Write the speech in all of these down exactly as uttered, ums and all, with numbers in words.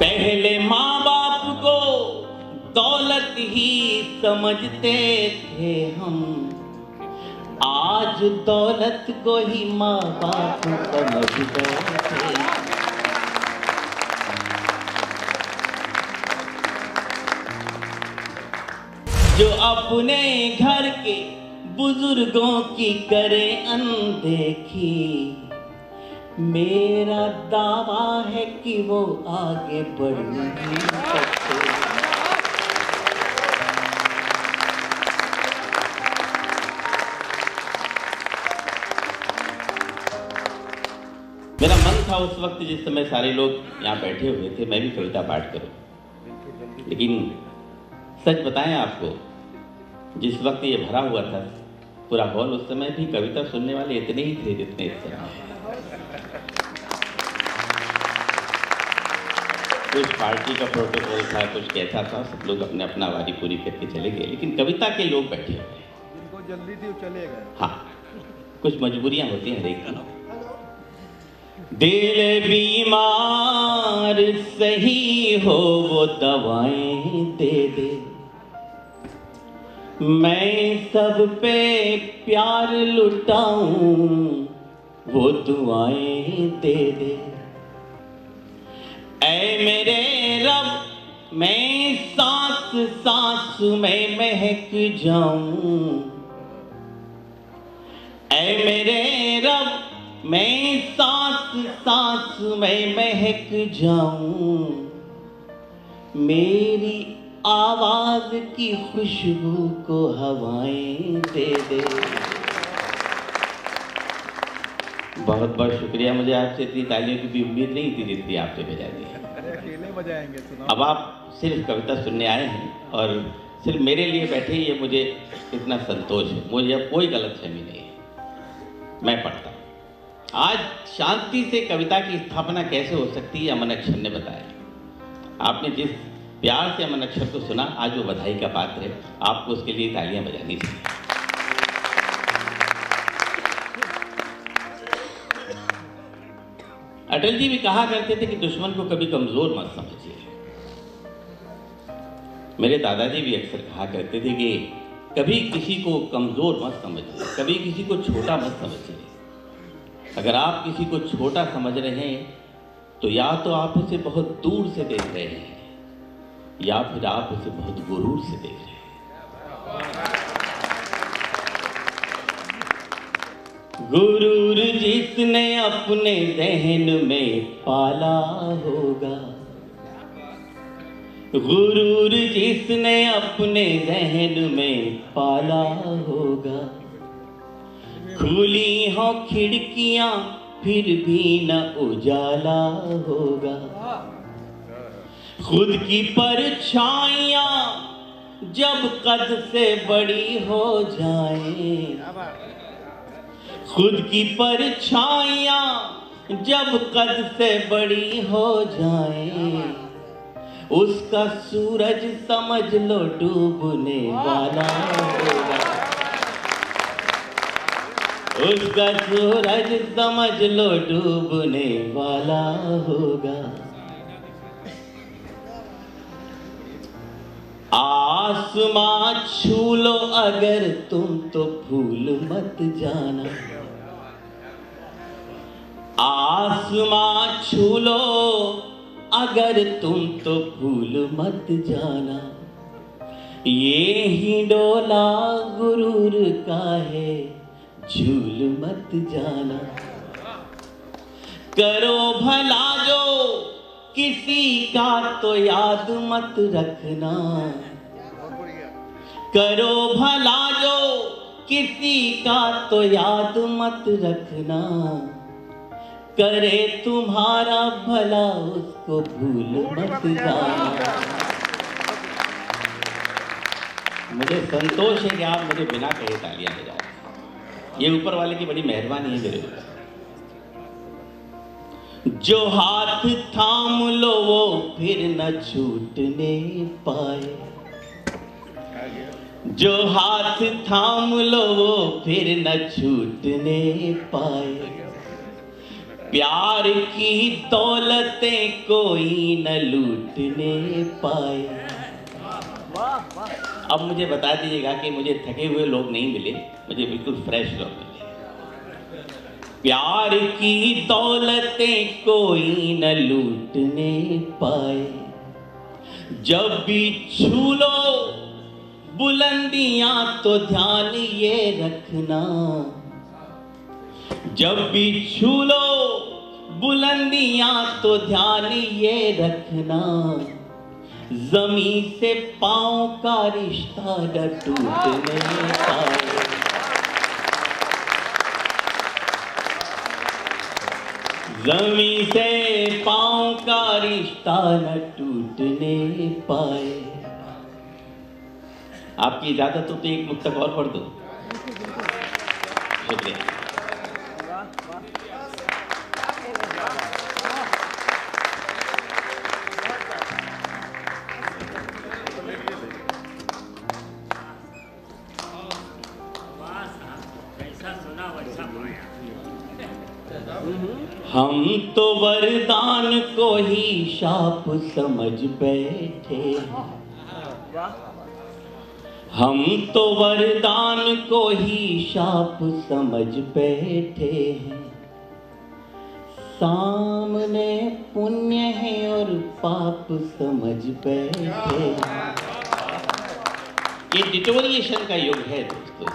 पहले माँ बाप को दौलत ही समझते थे हम, आज दौलत को ही माँ बाप समझते हैं। जो अपने घर के बुजुर्गों की करे अनदेखी, मेरा दावा है कि वो आगे बढ़ नहीं सकते। मेरा मन था उस वक्त जिस समय सारे लोग यहाँ बैठे हुए थे मैं भी कविता पाठ करूं, लेकिन सच बताएं आपको जिस वक्त ये भरा हुआ था पूरा हॉल, उस समय भी कविता सुनने वाले इतने ही थे जितने इस समय। कुछ पार्टी का प्रोटोकॉल था, कुछ कैसा था, सब लोग अपने अपना वारी पूरी करके चले गए, लेकिन कविता के लोग बैठे हुए जिनको जल्दी थी वो चले गए। हाँ, कुछ मजबूरियां होती हैं हर एक की। दिल बीमार सही हो वो दवाएं दे दे, मैं सब पे प्यार लुटाऊं वो दुआएं दे दे। ऐ मेरे रब मैं सांस सांस में महक जाऊं, ऐ मेरे रब मैं सांस सांस में महक जाऊं, मेरी आवाज की खुशबू को हवाएं दे दे। बहुत बहुत शुक्रिया, मुझे आपसे इतनी तालियों की भी उम्मीद नहीं थी जितनी आपने बजा दी। अब आप सिर्फ कविता सुनने आए हैं और सिर्फ मेरे लिए बैठे, ये मुझे इतना संतोष है। मुझे अब कोई गलतफहमी नहीं है, मैं पढ़ता हूँ। आज शांति से कविता की स्थापना कैसे हो सकती है, अमन अक्षर ने बताया। आपने जिस प्यार से अमन अक्षर को सुना, आज वो बधाई का पात्र है। आपको उसके लिए तालियां बजानी चाहिए। अटल जी भी कहा करते थे कि दुश्मन को कभी कमजोर मत समझिए। मेरे दादाजी भी अक्सर कहा करते थे कि कभी किसी को कमजोर मत समझिए, कभी किसी को छोटा मत समझिए। अगर आप किसी को छोटा समझ रहे हैं तो या तो आप उसे बहुत दूर से देख रहे हैं या फिर आप उसे बहुत गुरूर से देख रहे हैं। गुरूर जिसने अपने ज़हन में पाला होगा, गुरूर जिसने अपने ज़हन में पाला होगा, खुली हो खिड़कियां फिर भी न उजाला होगा, खुद की परछाइयां जब कद से बड़ी हो जाए, खुद की परछाइयां जब कद से बड़ी हो जाए, उसका सूरज समझ लो डूबने वाला होगा, उसका सूरज समझ लो डूबने वाला होगा। आसमां छू लो अगर तुम तो भूल मत जाना, आसमां छू लो अगर तुम तो भूल मत जाना, ये ही डोला गुरूर का है झूल मत जाना। करो भला जो किसी का तो याद मत रखना, करो भला जो किसी का तो याद मत रखना, करे तुम्हारा भला उसको भूल मत जाना। मुझे संतोष है कि आप मुझे बिना कहे तालियां बजा रहे हैं, ये ऊपर वाले की बड़ी मेहरबानी है मेरे ऊपर। जो हाथ थाम लो वो फिर न छूटने पाए, जो हाथ थाम लो वो फिर न छूटने पाए, प्यार की दौलतें कोई न लूटने पाए। अब मुझे बता दीजिएगा कि मुझे थके हुए लोग नहीं मिले, मुझे बिल्कुल फ्रेश लोग मिले। प्यार की दौलतें कोई न लूटने पाए, जब भी छू लो बुलंदियां तो ध्यान ये रखना, जब भी छू लो बुलंदियां तो ध्यान ये रखना, जमीन से पाँव का रिश्ता न टूटने पाए। जमीन से पाँव का रिश्ता न टूटने पाए। आपकी इजाजत हो तो एक मुक्तक और पढ़ दो। शुक्रिया। हम तो वरदान को ही शाप समझ बैठे, हम तो वरदान को ही शाप समझ बैठे हैं, सामने पुण्य है और पाप समझ बैठे हैं। ये डिटोरिएशन का युग है दोस्तों।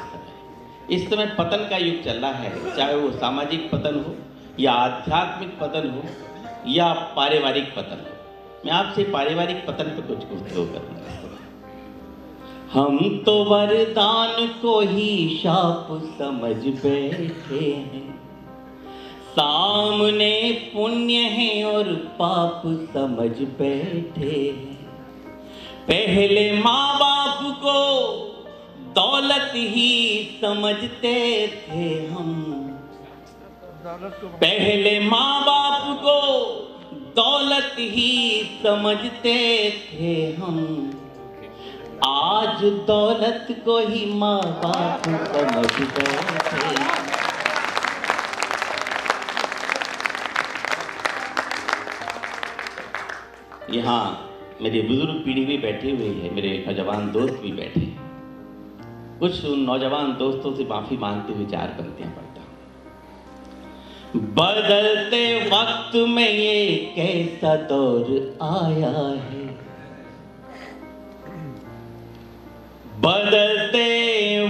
इस समय पतन का युग चल रहा है, चाहे वो सामाजिक पतन हो या आध्यात्मिक पतन हो या पारिवारिक पतन हो। मैं आपसे पारिवारिक पतन पर कुछ गुफ्तगू करूंगा। हम तो वरदान को ही शाप समझ बैठे हैं, सामने पुण्य है और पाप समझ बैठे हैं, पहले माँ बाप को दौलत ही समझते थे हम, पहले माँ बाप को दौलत ही समझते थे हम, आज दौलत को ही माँ बाप समझते थे। यहाँ मेरे बुजुर्ग पीढ़ी भी बैठी हुई है, मेरे नौजवान दोस्त भी बैठे हैं। कुछ नौजवान दोस्तों से माफी मांगते हुए चार पंक्तियां पढ़ता हूं। बदलते वक्त में ये कैसा दौर आया है, बदलते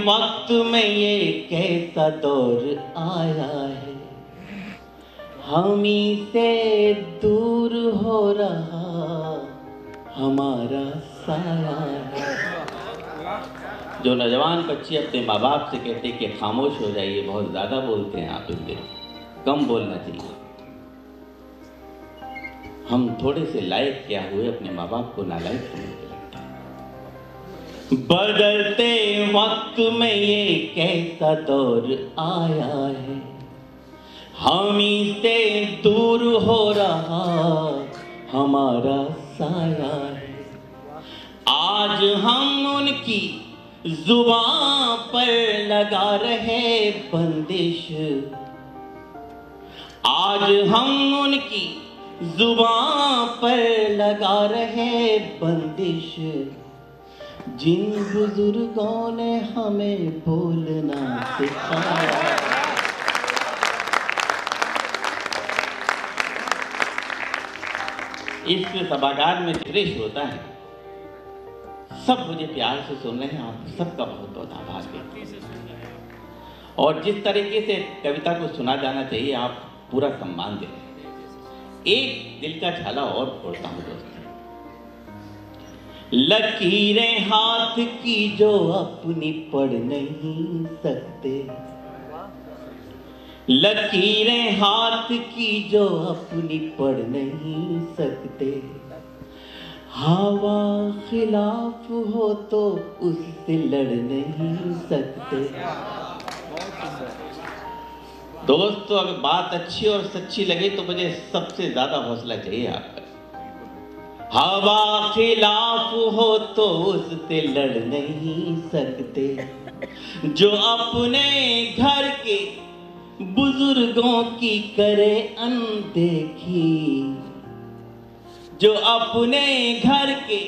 वक्त में ये कैसा दौर आया है, हम ही से दूर हो रहा हमारा साया है। जो नौजवान बच्चे अपने माँ बाप से कहते हैं कि खामोश हो जाइए, बहुत ज्यादा बोलते हैं आप, इनके कम बोलना चाहिए। हम थोड़े से लायक क्या हुए, अपने माँ बाप को नालायक समझने लगते हैं। बदलते वक्त में ये कैसा दौर आया है, हम ही से दूर हो रहा हमारा साया है, आज हम उनकी जुबां पर लगा रहे बंदिश, आज हम उनकी जुबां पर लगा रहे बंदिश, जिन बुजुर्गों ने हमें बोलना सिखाया। इस सभागार में दृश्य होता है, सब मुझे प्यार से सुन रहे हैं, आप सबका बहुत बहुत आभार देते। और जिस तरीके से कविता को सुना जाना चाहिए आप पूरा सम्मान दे रहे। एक दिल का छाला और छोड़ता हूँ दोस्तों। लकीरें हाथ की जो अपनी पढ़ नहीं सकते, लकीरें हाथ की जो अपनी पढ़ नहीं सकते, हवा खिलाफ हो तो उससे लड़ नहीं सकते। दोस्तों अगर बात अच्छी और सच्ची लगे तो मुझे सबसे ज्यादा हौसला चाहिए आपका। हवा खिलाफ हो तो उससे लड़ नहीं सकते, जो अपने घर के बुजुर्गों की करे अनदेखी, जो अपने घर के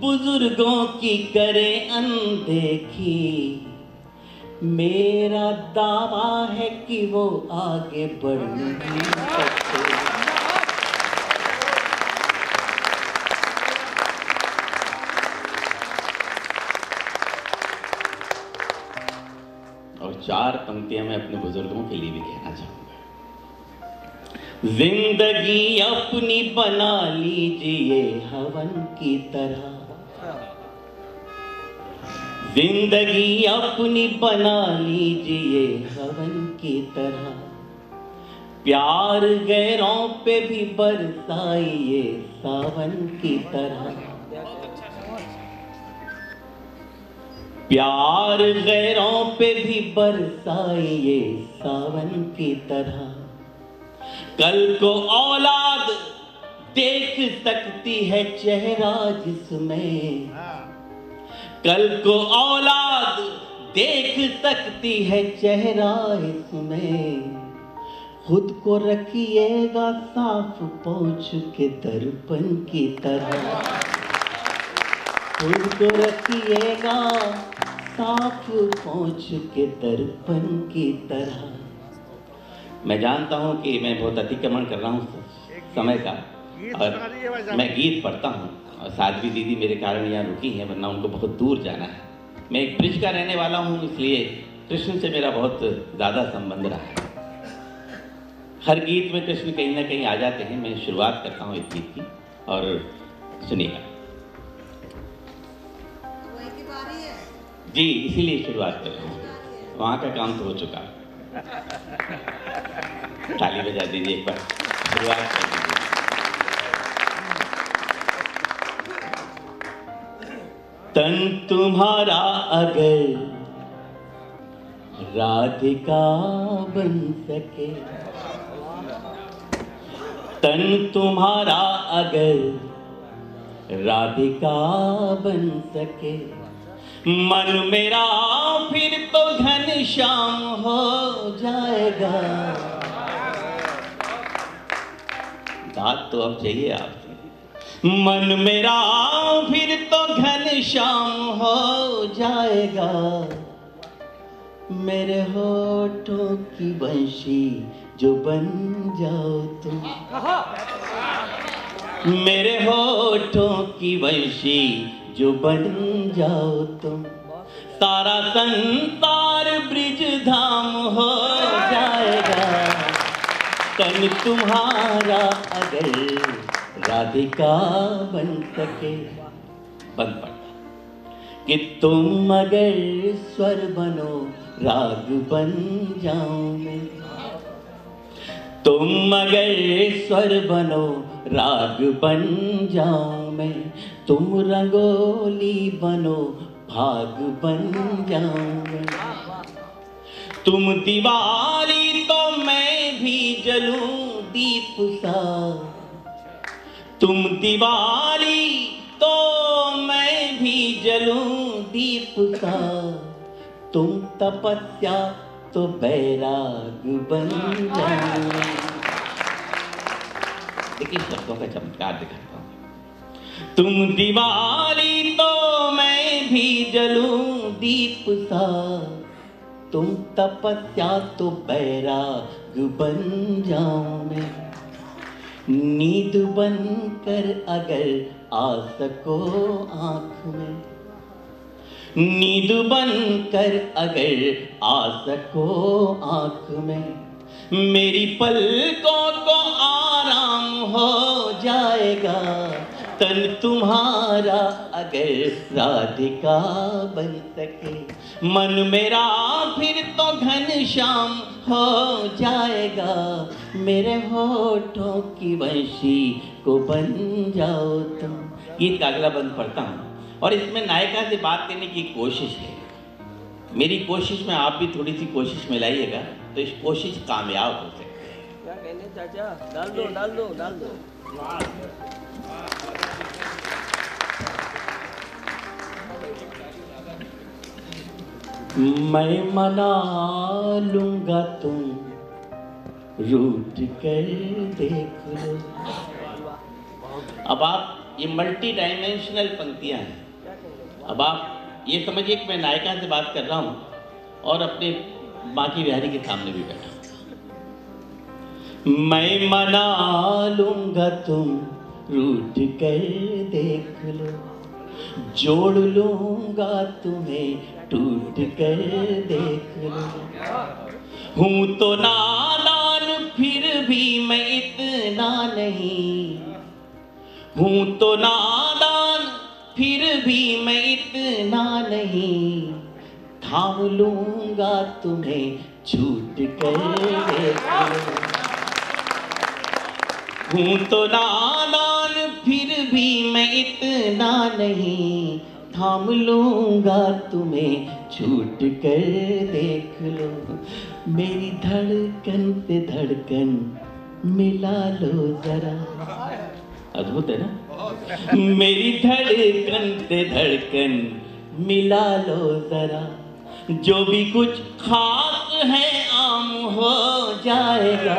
बुजुर्गों की करे अनदेखी। मेरा दावा है कि वो आगे बढ़ नहीं सकते। और चार पंक्तियां मैं अपने बुजुर्गों के लिए भी कहना चाहूंगा। जिंदगी अपनी बना लीजिए हवन की तरह, जिंदगी अपनी बना लीजिए हवन की तरह, प्यार गैरों पे भी बरसाइए सावन की तरह, प्यार गैरों पे भी बरसाइए सावन की तरह। कल को औलाद देख सकती है चेहरा जिसमें, कल को औलाद देख सकती है चेहरा इसमें। खुद को रखिएगा साफ पहुंच के दर्पण की तरह, खुद को रखिएगा साफ पहुंच के दर्पण की तरह। मैं जानता हूं कि मैं बहुत अतिक्रमण कर रहा हूं समय का, और मैं गीत पढ़ता हूं और साध्वी दीदी मेरे कारण यहाँ रुकी हैं, वरना उनको बहुत दूर जाना है। मैं एक ब्रिज का रहने वाला हूँ, इसलिए कृष्ण से मेरा बहुत ज़्यादा संबंध रहा है। हर गीत में कृष्ण कहीं ना कहीं आ जाते हैं। मैं शुरुआत करता हूँ इस गीत की, और सुनिएगा जी, इसीलिए शुरुआत कर रहा हूँ। वहाँ का काम तो हो चुका, ताली बजा दीजिए एक बार, शुरुआत कर दीजिए। तन तुम्हारा अगर राधिका बन सके, तन तुम्हारा अगर राधिका बन सके, मन मेरा फिर तो घनश्याम हो जाएगा। दाद तो अब चाहिए आप। मन मेरा फिर तो घनश्याम हो जाएगा, मेरे होठों की बंशी जो बन जाओ तुम, मेरे होठों की बंशी जो बन जाओ तुम, सारा संसार ब्रिज धाम हो जाएगा। तन तुम्हारा अगर राधिका बन सके, बन पड़ता कि तुम अगर स्वर बनो राग बन जाऊं मैं, तुम अगर स्वर बनो राग बन जाऊं मैं, तुम रंगोली बनो भाग बन जाऊं मैं, तुम दीवाली तो मैं भी जलूं दीप सा, तुम दीवाली तो मैं भी जलूं दीप का, तुम तपस्या तो बैराग बन जाओ। देखिए शब्दों का चमत्कार दिखाता हूँ। तुम दीवाली तो मैं भी जलूं दीप सा, तुम तपस्या तो बैराग बन जाओ मैं, नींद बन कर अगर आ सको आँख में, नींद बन कर अगर आ सको आँख में, मेरी पलकों को आराम हो जाएगा। तन तुम्हारा अगर राधिका बन सके, मन मेरा फिर तो घनश्याम हो जाएगा, मेरे होठों की वंशी को बन जाओ तुम। गीत का अगला बंद पढ़ता हूँ, और इसमें नायिका से बात करने की कोशिश है मेरी। कोशिश में आप भी थोड़ी सी कोशिश मिलाइएगा तो इस कोशिश कामयाब हो सकती है। क्या कहने चाचा, डाल दो डाल दो डाल दो। मैं मना लूंगा तुम रूठ कर देख लो। अब आप ये मल्टी डायमेंशनल पंक्तियां हैं। अब आप ये समझिए कि मैं नायिका से बात कर रहा हूँ और अपने बाकी बिहारी के सामने भी बैठा हूँ। मैं मना लूंगा तुम रूठ कर देख लो, जोड़ लूंगा तुम्हें टूट कर देख लो। हूँ तो नादान फिर भी मैं इतना नहीं, हूँ तो नादान फिर भी मैं इतना नहीं, थाम लूंगा तुम्हें छूट कर देख लो। हूँ तो नादान फिर भी मैं इतना नहीं, थाम लूंगा तुम्हें छूट कर देख लो। मेरी धड़कन से धड़कन मिला लो जरा, अद्भुत है ना। मेरी धड़कन से धड़कन मिला लो जरा, जो भी कुछ खास है आम हो जाएगा,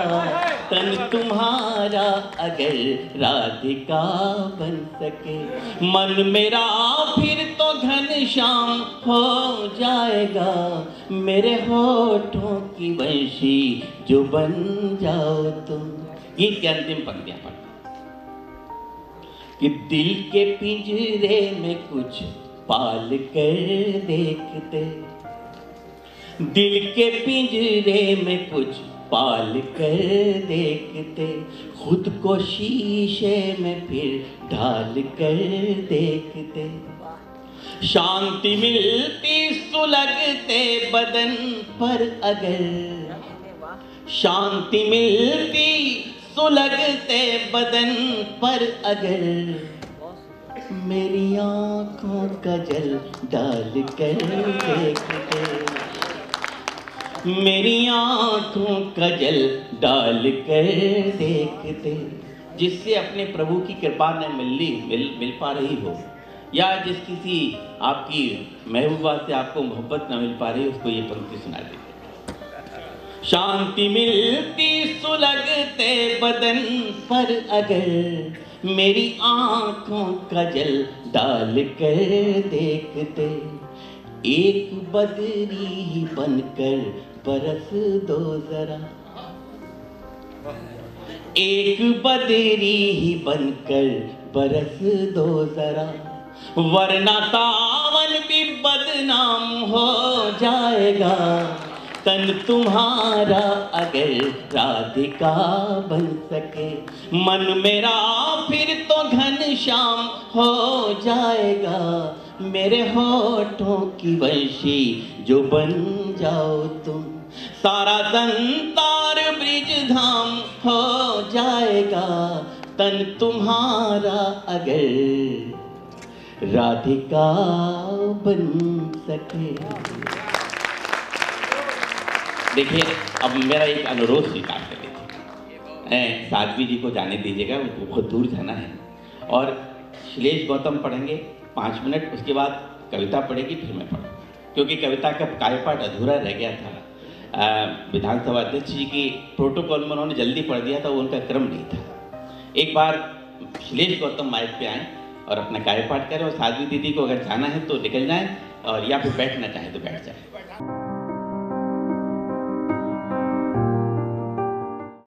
तन तुम्हारा अगर राधिका बन सके, मन मेरा फिर तो घनश्याम हो जाएगा, मेरे होठों की वंशी जो बन जाओ तुम। गीत के अंतिम पंक्तियां पढ़ कि दिल के पिंजरे में कुछ पाल कर देखते, दिल के पिंजरे में कुछ पाल कर देखते, खुद को शीशे में फिर ढाल कर देखते, शांति मिलती सुलगते बदन पर अगर, शांति मिलती सुलगते बदन पर अगर, मेरी आँखों का जल डाल कर देखते, मेरी आँखों का जल डाल कर देखते। जिससे अपने प्रभु की कृपा न मिलनी मिल मिल पा रही हो, या जिस किसी आपकी महबूबा से आपको मोहब्बत न मिल पा रही हो, उसको ये पंक्ति सुना देते। शांति मिलती सुलगते बदन पर अगर, मेरी आँखों का जल डाल कर देखते, एक बदरी ही बनकर बरस दो जरा, एक बदरी ही बनकर बरस दो जरा, वरना सावन भी बदनाम हो जाएगा, तन तुम्हारा अगर राधिका बन सके, मन मेरा फिर तो घनश्याम हो जाएगा, मेरे होठों की वंशी जो बन जाओ तुम। सारा संसार ब्रिज धाम हो जाएगा, तन तुम्हारा अगर राधिका बन सके। देखिए अब मेरा एक अनुरोध स्वीकार कर लीजिए, साध्वी जी को जाने दीजिएगा, उनको बहुत दूर जाना है। और श्लेष गौतम पढ़ेंगे पाँच मिनट, उसके बाद कविता पढ़ेगी, फिर मैं पढ़ूँगा, क्योंकि कविता का कार्यपाठ अधूरा रह गया था। विधानसभा अध्यक्ष जी की प्रोटोकॉल में उन्होंने जल्दी पढ़ दिया था, वो उनका क्रम नहीं था। एक बार श्लेष गौतम माइक पर आएँ और अपना कार्यपाठ करें, और साध्वी दीदी को अगर जाना है तो निकल जाएँ, और या फिर बैठना चाहें तो बैठ जाएँ।